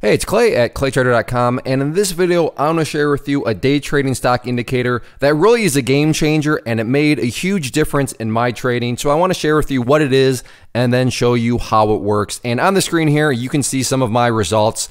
Hey, it's Clay at ClayTrader.com, and in this video, I'm going to share with you a day trading stock indicator that really is a game changer, and it made a huge difference in my trading. So I want to share with you what it is and then show you how it works. And on the screen here, you can see some of my results.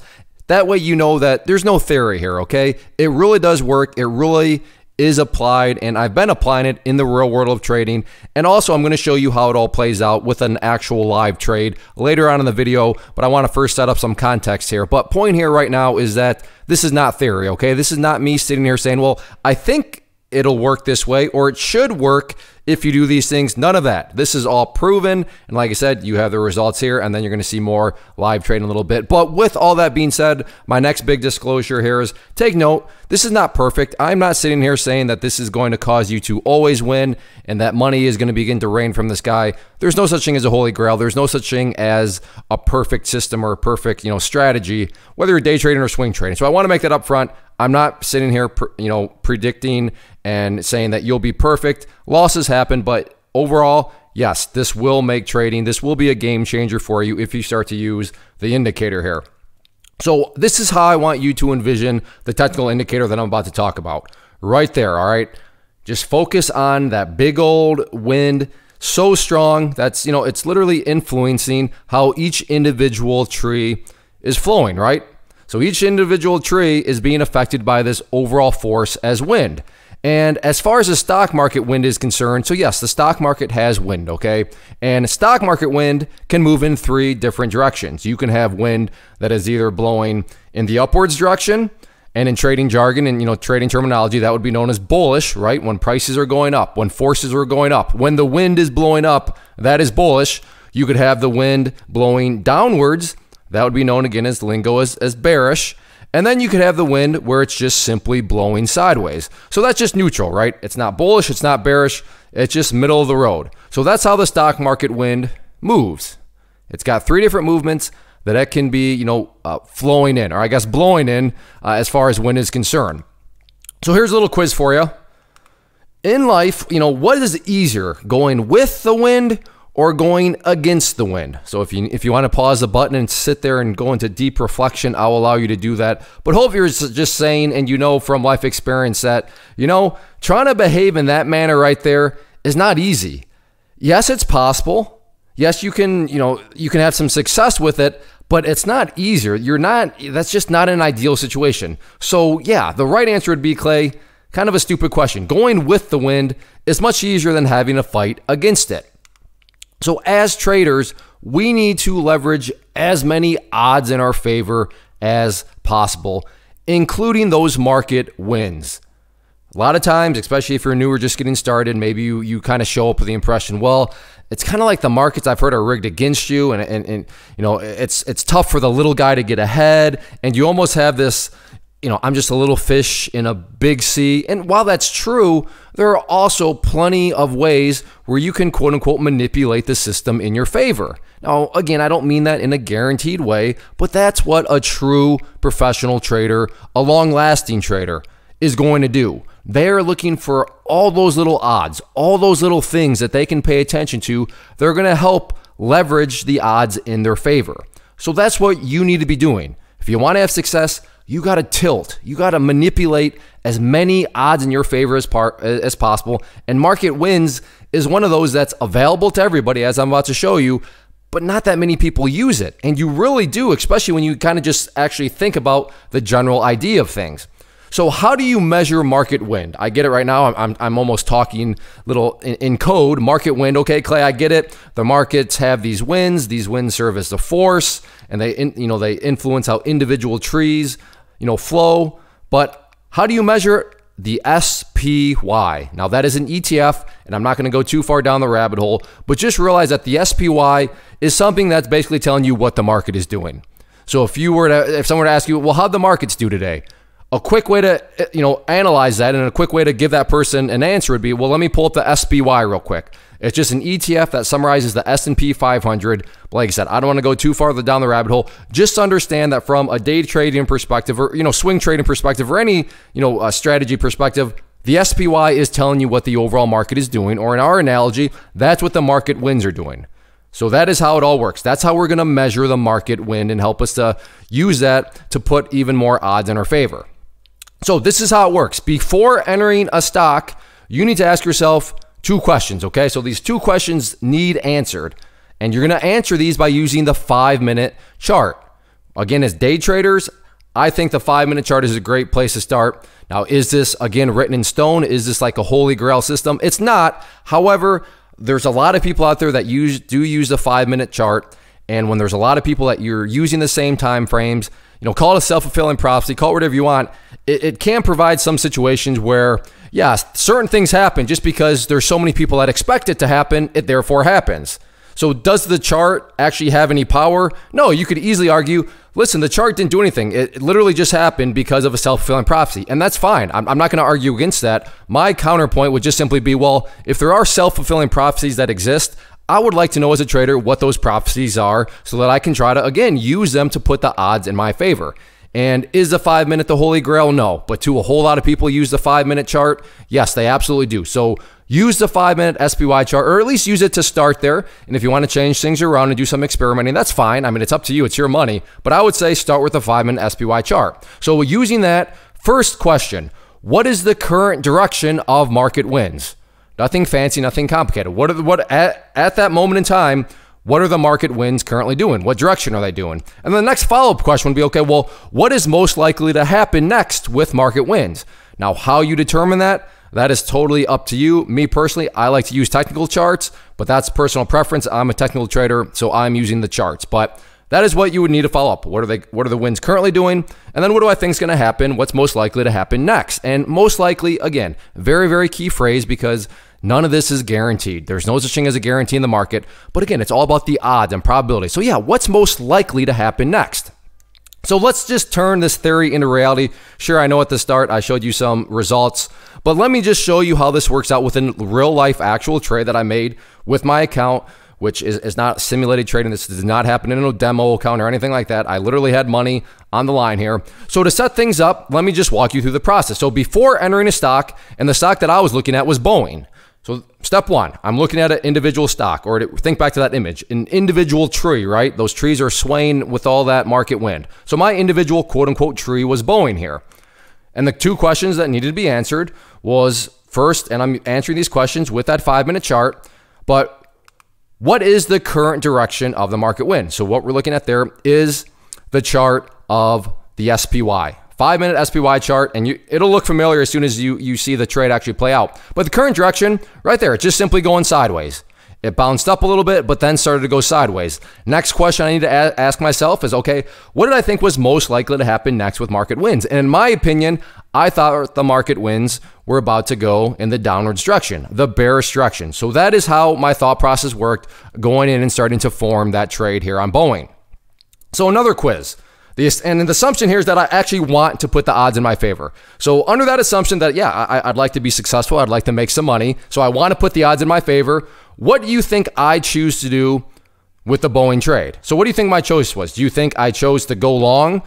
That way you know that there's no theory here, okay? It really does work. It really is applied, and I've been applying it in the real world of trading. And also I'm gonna show you how it all plays out with an actual live trade later on in the video, but I wanna first set up some context here. But point here right now is that this is not theory, okay? This is not me sitting here saying, well, I think it'll work this way, or it should work if you do these things. None of that. This is all proven, and like I said, you have the results here, and then you're gonna see more live trade in a little bit. But with all that being said, my next big disclosure here is take note, this is not perfect. I'm not sitting here saying that this is going to cause you to always win and that money is gonna begin to rain from the sky. There's no such thing as a holy grail. There's no such thing as a perfect system or a perfect, strategy, whether you're day trading or swing trading. So I wanna make that up front. I'm not sitting here, predicting and saying that you'll be perfect. Losses happen, but overall, yes, this will make trading. This will be a game changer for you if you start to use the indicator here. So this is how I want you to envision the technical indicator that I'm about to talk about. Right there, all right? Just focus on that big old wind, so strong that's, it's literally influencing how each individual tree is flowing, right? So each individual tree is being affected by this overall force as wind. And as far as the stock market wind is concerned, so yes, the stock market has wind, okay? And stock market wind can move in three different directions. You can have wind that is either blowing in the upwards direction, and in trading jargon and trading terminology, that would be known as bullish, right? When prices are going up, when forces are going up, when the wind is blowing up, that is bullish. You could have the wind blowing downwards. That would be known again as lingo as bearish. And then you could have the wind where it's just simply blowing sideways. So that's just neutral, right? It's not bullish, it's not bearish, it's just middle of the road. So that's how the stock market wind moves. It's got three different movements that it can be, flowing in, or I guess blowing in as far as wind is concerned. So here's a little quiz for you. In life, what is easier, going with the wind or going against the wind? So if you want to pause the button and sit there and go into deep reflection, I'll allow you to do that. But hope you're just saying, and from life experience that, trying to behave in that manner right there is not easy. Yes, it's possible. Yes, you can, you can have some success with it, but it's not easier. That's just not an ideal situation. So yeah, the right answer would be, Clay, kind of a stupid question. Going with the wind is much easier than having to fight against it. So as traders, we need to leverage as many odds in our favor as possible, including those market wins. A lot of times, especially if you're new or just getting started, maybe you kind of show up with the impression, well, it's kind of like the markets I've heard are rigged against you, and it's tough for the little guy to get ahead, and you almost have this, I'm just a little fish in a big sea. And while that's true, there are also plenty of ways where you can quote unquote manipulate the system in your favor. Now, again, I don't mean that in a guaranteed way, but that's what a true professional trader, a long-lasting trader, is going to do. They're looking for all those little odds, all those little things that they can pay attention to. They're going to help leverage the odds in their favor. So that's what you need to be doing. If you want to have success, you gotta tilt, you gotta manipulate as many odds in your favor as possible. And market wins is one of those that's available to everybody, as I'm about to show you, but not that many people use it. And you really do, especially when you kind of just actually think about the general idea of things. So how do you measure market wind? I get it right now, I'm almost talking little in code, market wind. Okay, Clay, I get it. The markets have these winds serve as the force, and they influence how individual trees, flow. But how do you measure it? The SPY. Now that is an ETF, and I'm not gonna go too far down the rabbit hole, but just realize that the SPY is something that's basically telling you what the market is doing. So if someone were to ask you, well, how'd the markets do today? A quick way to analyze that, and a quick way to give that person an answer would be, well, let me pull up the SPY real quick. It's just an ETF that summarizes the S&P 500. But like I said, I don't want to go too far down the rabbit hole. Just understand that from a day trading perspective, or swing trading perspective, or any strategy perspective, the SPY is telling you what the overall market is doing, or in our analogy, that's what the market wins are doing. So that is how it all works. That's how we're going to measure the market wind and help us to use that to put even more odds in our favor. So this is how it works. Before entering a stock, you need to ask yourself two questions, okay? So these two questions need answered, and you're going to answer these by using the 5-minute chart. Again, as day traders, I think the 5-minute chart is a great place to start. Now, is this, again, written in stone? Is this like a holy grail system? It's not. However, there's a lot of people out there that do use the 5-minute chart, and when there's a lot of people that you're using the same time frames, you know, call it a self-fulfilling prophecy, call it whatever you want, it can provide some situations where, yeah, certain things happen just because there's so many people that expect it to happen, it therefore happens. So does the chart actually have any power? No, you could easily argue, listen, the chart didn't do anything. It literally just happened because of a self-fulfilling prophecy, and that's fine. I'm not gonna argue against that. My counterpoint would just simply be, well, if there are self-fulfilling prophecies that exist, I would like to know as a trader what those prophecies are so that I can try to, again, use them to put the odds in my favor. And is the 5-minute the holy grail? No, but to a whole lot of people use the 5-minute chart? Yes, they absolutely do. So use the 5-minute SPY chart, or at least use it to start there. And if you want to change things around and do some experimenting, that's fine. I mean, it's up to you, it's your money. But I would say start with the 5-minute SPY chart. So using that, first question, what is the current direction of market winds? Nothing fancy, nothing complicated. At that moment in time, what are the market winds currently doing? What direction are they doing? And the next follow-up question would be, okay, well, what is most likely to happen next with market winds? Now, how you determine that, that is totally up to you. Me personally, I like to use technical charts, but that's personal preference. I'm a technical trader, so I'm using the charts. But that is what you would need to follow up. What are the winds currently doing? And then what do I think is going to happen? What's most likely to happen next? And most likely, again, very, very key phrase, because none of this is guaranteed. There's no such thing as a guarantee in the market. But again, it's all about the odds and probability. So yeah, what's most likely to happen next? So let's just turn this theory into reality. Sure, I know at the start I showed you some results, but let me just show you how this works out with a real life actual trade that I made with my account, which is not simulated trading. This does not happen in a demo account or anything like that. I literally had money on the line here. So to set things up, let me just walk you through the process. So before entering a stock, and the stock that I was looking at was Boeing. So step one, I'm looking at an individual stock, or think back to that image, an individual tree, right? Those trees are swaying with all that market wind. So my individual quote unquote tree was Boeing here. And the two questions that needed to be answered was first, and I'm answering these questions with that 5-minute chart, but what is the current direction of the market wind? So what we're looking at there is the chart of the SPY. 5-minute SPY chart, and it'll look familiar as soon as you see the trade actually play out. But the current direction, right there, it's just simply going sideways. It bounced up a little bit, but then started to go sideways. Next question I need to ask myself is, okay, what did I think was most likely to happen next with market winds? And in my opinion, I thought the market winds were about to go in the downwards direction, the bearish direction. So that is how my thought process worked going in and starting to form that trade here on Boeing. So another quiz. And the assumption here is that I actually want to put the odds in my favor. So under that assumption that, yeah, I'd like to be successful, I'd like to make some money, so I want to put the odds in my favor, what do you think I choose to do with the Boeing trade? So what do you think my choice was? Do you think I chose to go long,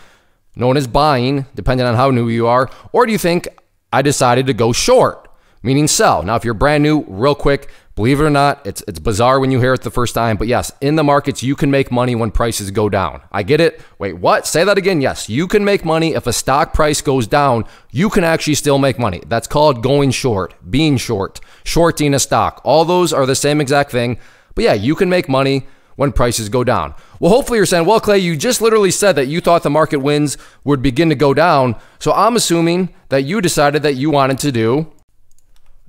known as buying, depending on how new you are, or do you think I decided to go short, meaning sell? Now, if you're brand new, real quick, believe it or not, it's bizarre when you hear it the first time, but yes, in the markets, you can make money when prices go down. I get it. Wait, what? Say that again. Yes, you can make money. If a stock price goes down, you can actually still make money. That's called going short, being short, shorting a stock. All those are the same exact thing, but yeah, you can make money when prices go down. Well, hopefully you're saying, well, Clay, you just literally said that you thought the market winds would begin to go down, so I'm assuming that you decided that you wanted to do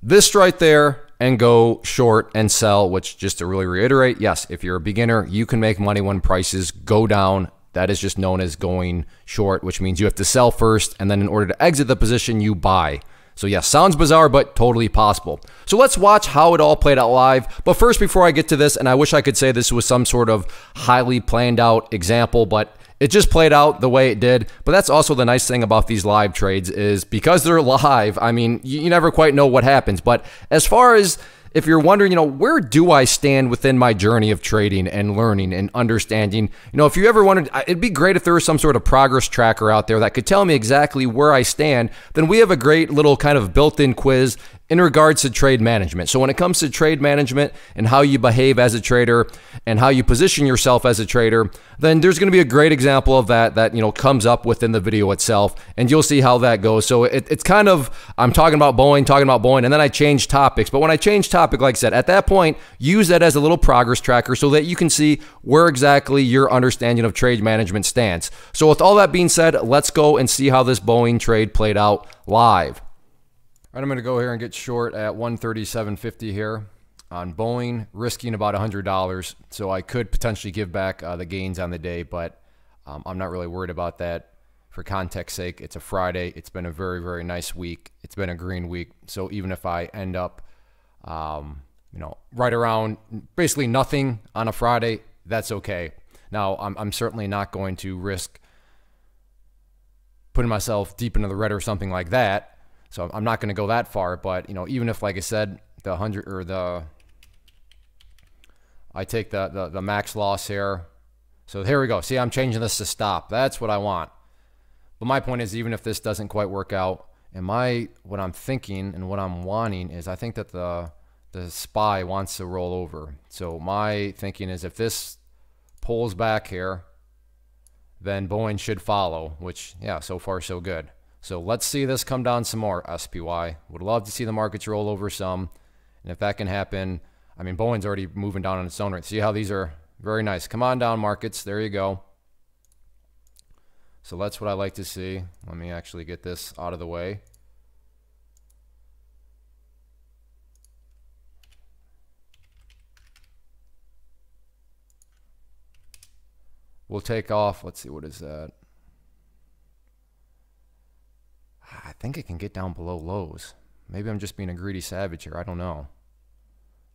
this right there and go short and sell, which, just to really reiterate, yes, if you're a beginner, you can make money when prices go down. That is just known as going short, which means you have to sell first, and then in order to exit the position, you buy. So yes, sounds bizarre, but totally possible. So let's watch how it all played out live. But first, before I get to this, and I wish I could say this was some sort of highly planned out example, but it just played out the way it did. But that's also the nice thing about these live trades, is because they're live, I mean, you never quite know what happens. But as far as if you're wondering, you know, where do I stand within my journey of trading and learning and understanding? You know, if you ever wondered, it'd be great if there was some sort of progress tracker out there that could tell me exactly where I stand. Then we have a great little kind of built-in quiz in regards to trade management. So when it comes to trade management and how you behave as a trader and how you position yourself as a trader, then there's going to be a great example of that comes up within the video itself, and you'll see how that goes. So it's kind of, I'm talking about Boeing, and then I change topics. But when I change topic, like I said, at that point, use that as a little progress tracker so that you can see where exactly your understanding of trade management stands. So with all that being said, let's go and see how this Boeing trade played out live. All right, I'm going to go here and get short at 137.50 here on Boeing, risking about $100. So I could potentially give back the gains on the day, but I'm not really worried about that. For context sake, it's a Friday. It's been a very, very nice week. It's been a green week. So even if I end up, right around basically nothing on a Friday, that's okay. Now, I'm certainly not going to risk putting myself deep into the red or something like that. So I'm not going to go that far, but even if, like I said, I take the max loss here. So here we go. See, I'm changing this to stop. That's what I want. But my point is, even if this doesn't quite work out, what I'm thinking and what I'm wanting is, I think that the SPY wants to roll over. So my thinking is, if this pulls back here, then Boeing should follow. Which, yeah, so far so good. So let's see this come down some more, SPY. Would love to see the markets roll over some. And if that can happen, I mean, Boeing's already moving down on its own right. See how these are very nice. Come on down, markets. There you go. So that's what I like to see. Let me actually get this out of the way. We'll take off. Let's see, what is that? I think it can get down below lows. Maybe I'm just being a greedy savage here. I don't know.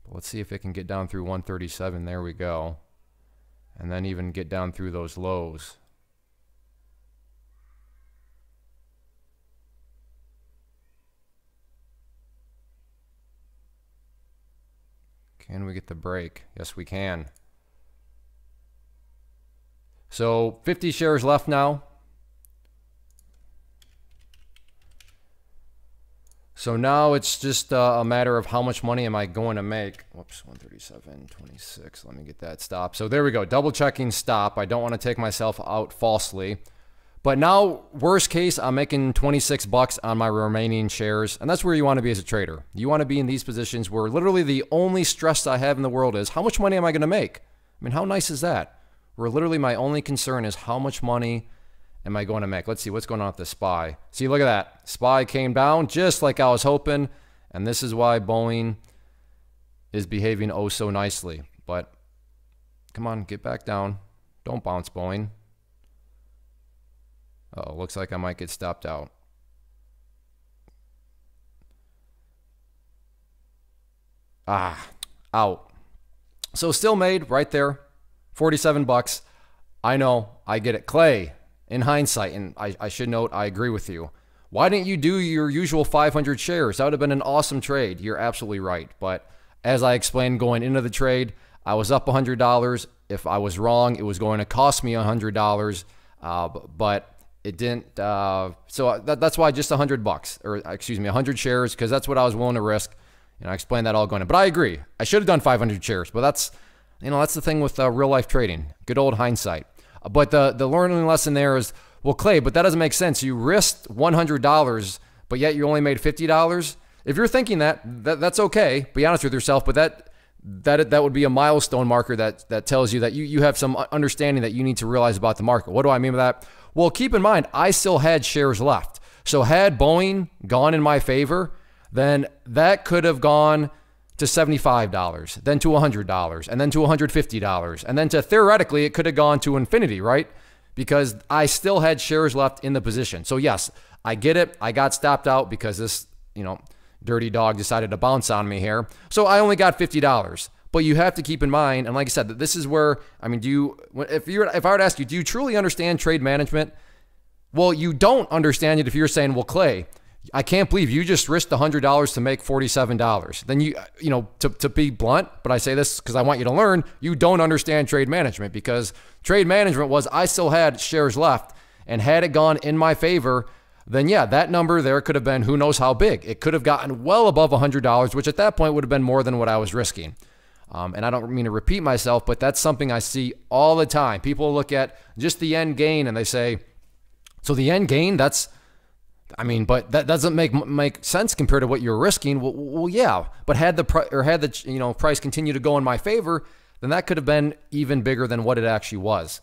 But let's see if it can get down through 137. There we go. And then even get down through those lows. Can we get the break? Yes, we can. So 50 shares left now. So now it's just a matter of how much money am I going to make. Whoops, 137.26. Let me get that stop. So there we go. Double checking stop. I don't want to take myself out falsely. But now, worst case, I'm making 26 bucks on my remaining shares. And that's where you want to be as a trader. You want to be in these positions where literally the only stress I have in the world is, how much money am I going to make? I mean, how nice is that? Where literally my only concern is, how much money am I going to make? Let's see what's going on with the SPY. See, look at that. SPY came down just like I was hoping. And this is why Boeing is behaving oh so nicely. But come on, get back down. Don't bounce, Boeing. Uh-oh, looks like I might get stopped out. Ah, out. So still made right there. 47 bucks. I know. I get it. Clay. In hindsight, and I should note, I agree with you. Why didn't you do your usual 500 shares? That would have been an awesome trade. You're absolutely right. But as I explained going into the trade, I was up $100. If I was wrong, it was going to cost me $100. But it didn't. So that's why just 100 bucks, or excuse me, 100 shares, because that's what I was willing to risk. And I explained that all going in. But I agree. I should have done 500 shares. But that's, that's the thing with real life trading. Good old hindsight. But the learning lesson there is, well, Clay, but that doesn't make sense. You risked $100, but yet you only made $50. If you're thinking that's okay. Be honest with yourself. But that would be a milestone marker that tells you that you have some understanding that you need to realize about the market. What do I mean by that? Well, keep in mind, I still had shares left. So had Boeing gone in my favor, then that could have gone to $75, then to $100, and then to $150, and then to, theoretically, it could have gone to infinity, right? Because I still had shares left in the position. So yes, I get it. I got stopped out because this, dirty dog decided to bounce on me here. So I only got $50. But you have to keep in mind, and like I said, that this is where, if I were to ask you, do you truly understand trade management? Well, you don't understand it if you're saying, well, Clay, I can't believe you just risked $100 to make $47. Then to be blunt, but I say this because I want you to learn, you don't understand trade management, because trade management was, I still had shares left, and had it gone in my favor, then yeah, that number there could have been who knows how big. It could have gotten well above $100, which at that point would have been more than what I was risking. And I don't mean to repeat myself, but that's something I see all the time. People look at just the end gain and they say, so the end gain, that's, I mean, but that doesn't make sense compared to what you're risking. Well, yeah, but had the price continue to go in my favor, then that could have been even bigger than what it actually was.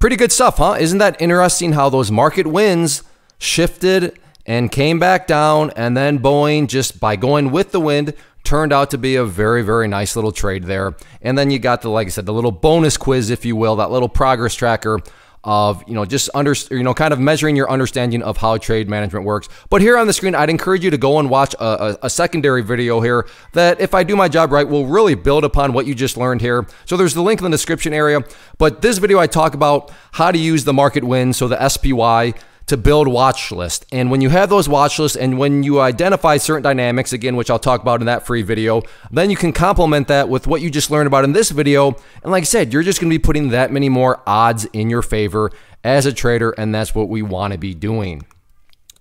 Pretty good stuff, huh? Isn't that interesting how those market wins shifted and came back down, and then Boeing, just by going with the wind, turned out to be a very, very nice little trade there. And then you got the, like I said, the little bonus quiz, if you will, that little progress tracker of, just kind of measuring your understanding of how trade management works. But here on the screen, I'd encourage you to go and watch a secondary video here that, if I do my job right, will really build upon what you just learned here. So there's the link in the description area. But this video, I talk about how to use the market win, so the SPY, to build watch lists. And when you have those watch lists and when you identify certain dynamics, again, which I'll talk about in that free video, then you can complement that with what you just learned about in this video. And like I said, you're just gonna be putting that many more odds in your favor as a trader, and that's what we wanna be doing.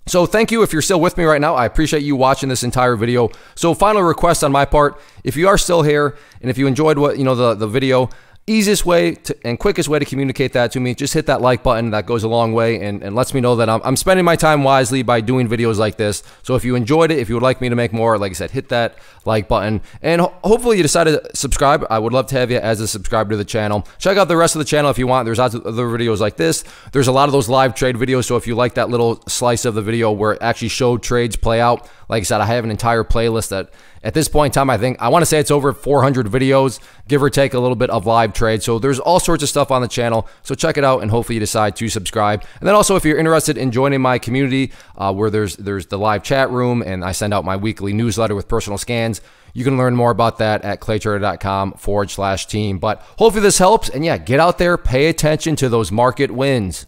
So thank you if you're still with me right now. I appreciate you watching this entire video. So final request on my part, if you are still here and if you enjoyed what the video, easiest way and quickest way to communicate that to me, just hit that like button. That goes a long way and lets me know that I'm spending my time wisely by doing videos like this. So if you enjoyed it, if you would like me to make more, like I said, hit that like button. And hopefully you decide to subscribe. I would love to have you as a subscriber to the channel. Check out the rest of the channel if you want. There's lots of other videos like this. There's a lot of those live trade videos. So if you like that little slice of the video where it actually showed trades play out, like I said, I have an entire playlist that at this point in time, I think, I want to say it's over 400 videos, give or take a little bit of live trade. So there's all sorts of stuff on the channel. So check it out and hopefully you decide to subscribe. And then also if you're interested in joining my community where there's the live chat room and I send out my weekly newsletter with personal scans, you can learn more about that at ClayTrader.com/team. But hopefully this helps. And yeah, get out there, pay attention to those market wins.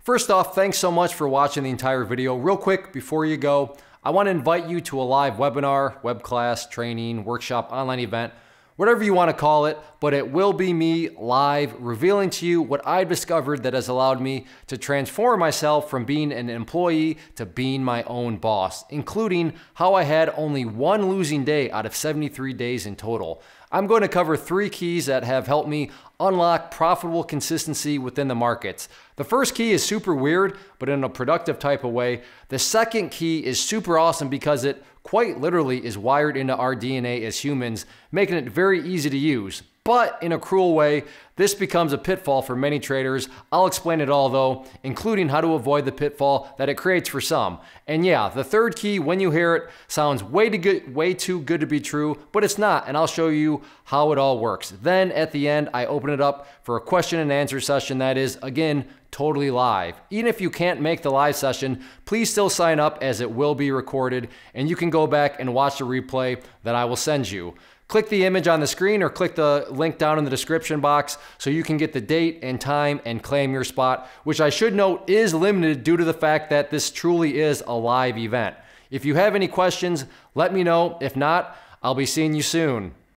First off, thanks so much for watching the entire video. Real quick before you go, I want to invite you to a live webinar, web class, training, workshop, online event, whatever you want to call it, but it will be me live revealing to you what I've discovered that has allowed me to transform myself from being an employee to being my own boss, including how I had only one losing day out of 73 days in total. I'm going to cover 3 keys that have helped me unlock profitable consistency within the markets. The first key is super weird, but in a productive type of way. The second key is super awesome because it quite literally is wired into our DNA as humans, making it very easy to use. But in a cruel way, this becomes a pitfall for many traders. I'll explain it all though, including how to avoid the pitfall that it creates for some. And yeah, the third key, when you hear it, sounds way too good to be true, but it's not, and I'll show you how it all works. Then at the end, I open it up for a question and answer session that is, again, totally live. Even if you can't make the live session, please still sign up as it will be recorded, and you can go back and watch the replay that I will send you. Click the image on the screen or click the link down in the description box so you can get the date and time and claim your spot, which I should note is limited due to the fact that this truly is a live event. If you have any questions, let me know. If not, I'll be seeing you soon.